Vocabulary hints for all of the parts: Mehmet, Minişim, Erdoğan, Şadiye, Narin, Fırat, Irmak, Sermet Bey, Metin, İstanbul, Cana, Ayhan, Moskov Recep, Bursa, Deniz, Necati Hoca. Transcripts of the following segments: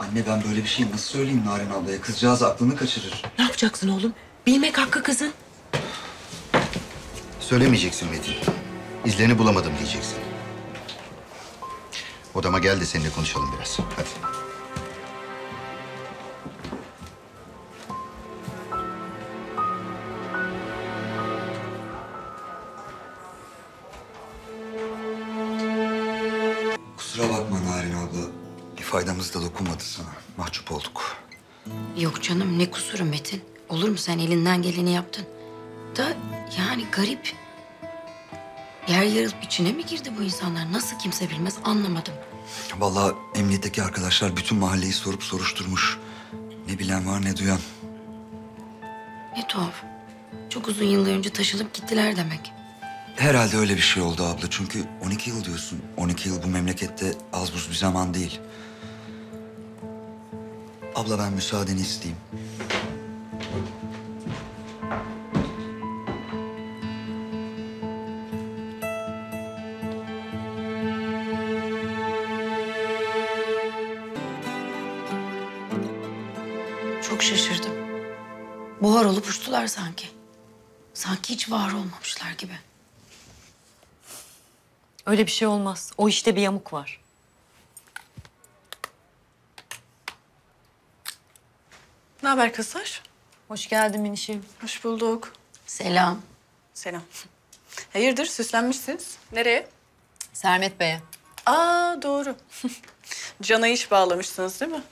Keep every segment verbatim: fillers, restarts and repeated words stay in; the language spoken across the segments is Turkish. Anne ben böyle bir şeyi nasıl söyleyeyim Narin ablaya? Kızcağız aklını kaçırır. Ne yapacaksın oğlum? Bilmek hakkı kızın. Söylemeyeceksin Metin. İzlerini bulamadım diyeceksin. Odama gel de seninle konuşalım biraz. Hadi. Kusura bakma Narin abla. Bir faydamız da dokunmadı sana. Mahcup olduk. Yok canım, ne kusuru Metin? Olur mu, sen elinden geleni yaptın. Da yani garip. Yer yarılıp içine mi girdi bu insanlar? Nasıl kimse bilmez, anlamadım. Vallahi emniyetteki arkadaşlar bütün mahalleyi sorup soruşturmuş. Ne bilen var ne duyan. Ne tuhaf. Çok uzun yıllar önce taşınıp gittiler demek. Herhalde öyle bir şey oldu abla. Çünkü on iki yıl diyorsun. on iki yıl bu memlekette az buz bir zaman değil. Abla ben müsaadeni isteyeyim. Çok şaşırdım. Buhar olup uçtular sanki. Sanki hiç var olmamışlar gibi. Öyle bir şey olmaz. O işte bir yamuk var. Ne haber kızlar? Hoş geldin Minişim. Hoş bulduk. Selam. Selam. Hayırdır, süslenmişsiniz? Nereye? Sermet Bey'e. Aa doğru. Cana'yı iş bağlamışsınız değil mi?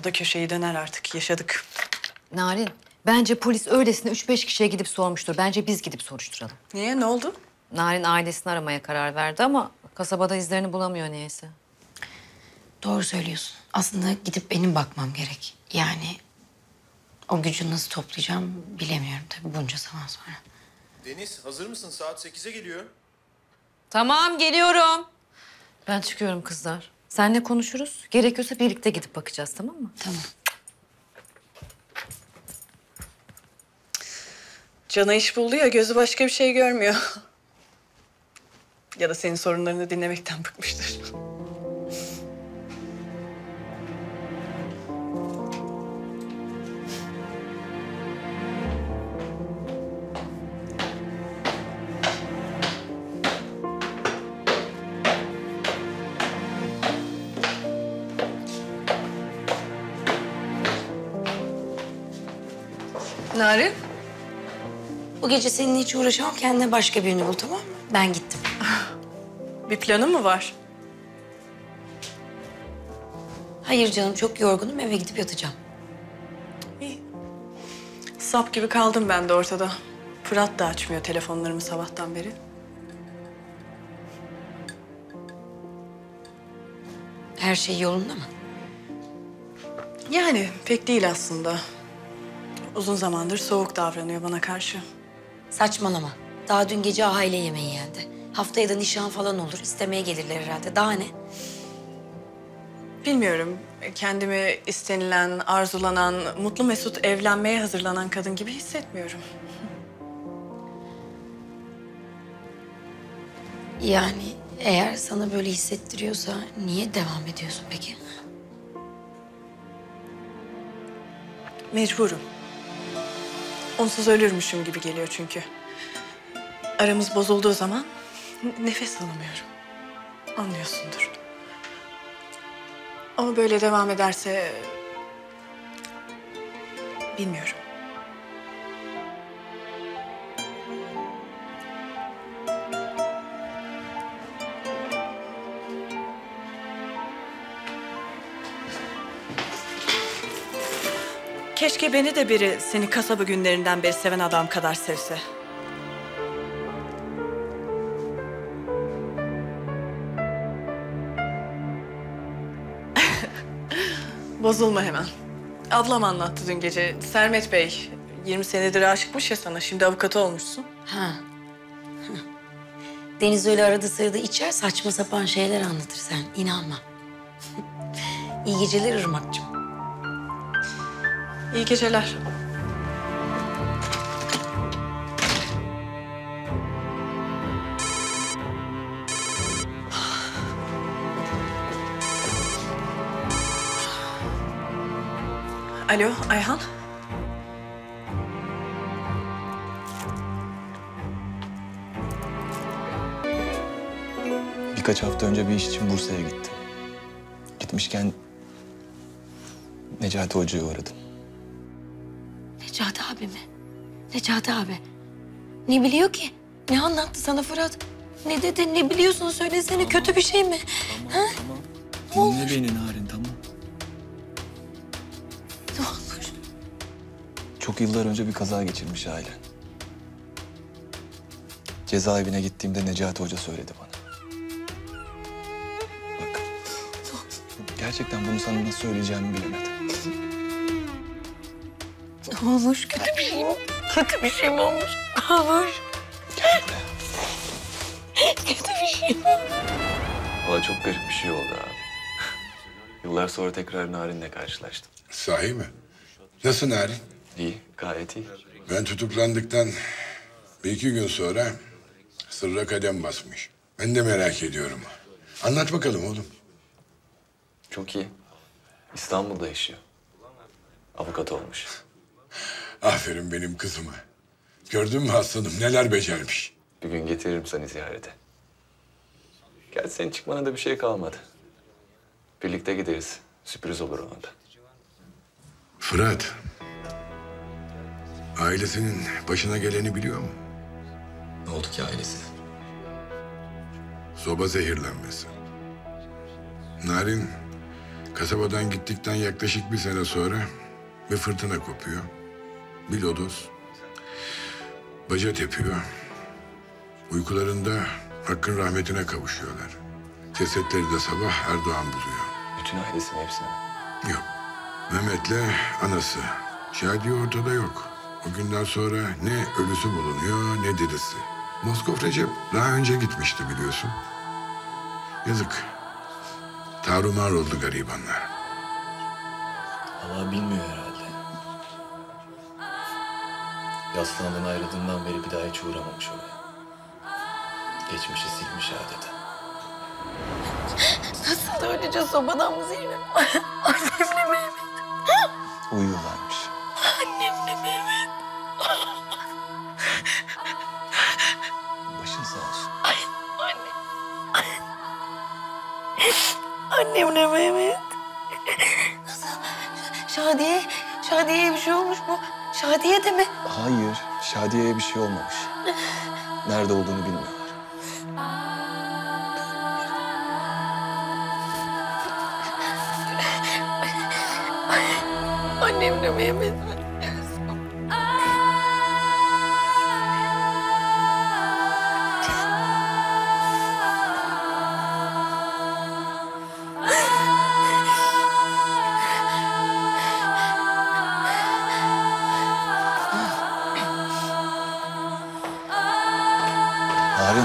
O da köşeyi döner artık, yaşadık. Narin, bence polis öylesine üç beş kişiye gidip sormuştur. Bence biz gidip soruşturalım. Niye, ne oldu? Narin ailesini aramaya karar verdi ama kasabada izlerini bulamıyor niyeyse. Doğru söylüyorsun. Aslında gidip benim bakmam gerek. Yani o gücü nasıl toplayacağım bilemiyorum tabii bunca zaman sonra. Deniz, hazır mısın? Saat sekize geliyor. Tamam, geliyorum. Ben çıkıyorum kızlar. Seninle konuşuruz. Gerekiyorsa birlikte gidip bakacağız, tamam mı? Tamam. Cana iş buldu ya, gözü başka bir şey görmüyor. Ya da senin sorunlarını dinlemekten bıkmıştır. Narin. Bu gece seninle hiç uğraşamam. Kendine başka birini bul, tamam mı? Ben gittim. Bir planın mı var? Hayır canım, çok yorgunum. Eve gidip yatacağım. İyi. Sap gibi kaldım ben de ortada. Fırat da açmıyor telefonlarımı sabahtan beri. Her şey yolunda mı? Yani pek değil aslında. Uzun zamandır soğuk davranıyor bana karşı. Saçmalama. Daha dün gece aile yemeği yendi. Haftaya da nişan falan olur. İstemeye gelirler herhalde. Daha ne? Bilmiyorum. Kendimi istenilen, arzulanan, mutlu mesut evlenmeye hazırlanan kadın gibi hissetmiyorum. Yani eğer sana böyle hissettiriyorsa niye devam ediyorsun peki? Mecburum. Onsuz ölürmüşüm gibi geliyor çünkü. Aramız bozulduğu zaman nefes alamıyorum. Anlıyorsundur. Ama böyle devam ederse... bilmiyorum. Keşke beni de biri seni kasaba günlerinden beri seven adam kadar sevse. Bozulma hemen. Ablam anlattı dün gece. Sermet Bey yirmi senedir aşıkmış ya sana. Şimdi avukat olmuşsun. Ha. Deniz öyle arada sırada içer, saçma sapan şeyler anlatır sen. İnanma. İyi geceler Irmak'cığım. İyi geceler. Alo, Ayhan. Birkaç hafta önce bir iş için Bursa'ya gittim. Gitmişken Necati Hoca'yı uğradım. Necati abi mi? Necati abi. Ne biliyor ki? Ne anlattı sana Fırat? Ne dedi? Ne biliyorsun? Söylesene. Tamam. Kötü bir şey mi? Tamam, ha? Tamam. Dinle beni Narin, tamam. Ne olur? Çok yıllar önce bir kaza geçirmiş ailen. Cezaevine gittiğimde Necati Hoca söyledi bana. Bak, gerçekten bunu sana nasıl söyleyeceğimi bilemedim. Ne olur? Kötü bir şey mi? Kötü bir şey mi olmuş? Ne olur? Gerçekten. Kötü bir şey mi? Valla çok garip bir şey oldu abi. Yıllar sonra tekrar Narin'le karşılaştım. Sahi mi? Nasıl Narin? İyi, gayet iyi. Ben tutuklandıktan bir iki gün sonra sırra kadem basmış. Ben de merak ediyorum. Anlat bakalım oğlum. Çok iyi. İstanbul'da yaşıyor. Avukat olmuş. Aferin benim kızıma. Gördün mü aslanım neler becermiş. Bir gün getiririm seni ziyarete. Gerçi senin çıkmana da bir şey kalmadı. Birlikte gideriz. Sürpriz olur ona da. Fırat, ailesinin başına geleni biliyor mu? Ne oldu ki ailesi? Soba zehirlenmesi. Narin, kasabadan gittikten yaklaşık bir sene sonra bir fırtına kopuyor. Bir lodos, baca tepiyor. Uykularında Hakk'ın rahmetine kavuşuyorlar. Cesetleri de sabah Erdoğan buluyor. Bütün ailesinin hepsini? Yok. Mehmet'le anası. Şadiye ortada yok. O günden sonra ne ölüsü bulunuyor ne dirisi. Moskov Recep daha önce gitmişti biliyorsun. Yazık. Tarumar oldu garibanlar. Allah bilmiyor herhalde. Yaslandan ayrıldığından beri bir daha hiç uğramamış oraya. Geçmişi silmiş adeta. Nasıl da öylece sobadan mı zehirlenmiş? Annemle Mehmet. Uyuyorlarmış. Annemle Mehmet. Başın sağ olsun. Ay, anne. Annemle Mehmet. Nasıl? Şadiye, Şadiye'ye bir şey olmuş mu? Şadiye de mi? Hayır, Şadiye'ye bir şey olmamış. Nerede olduğunu bilmiyorum. Annemle Mehmet mi? Narin.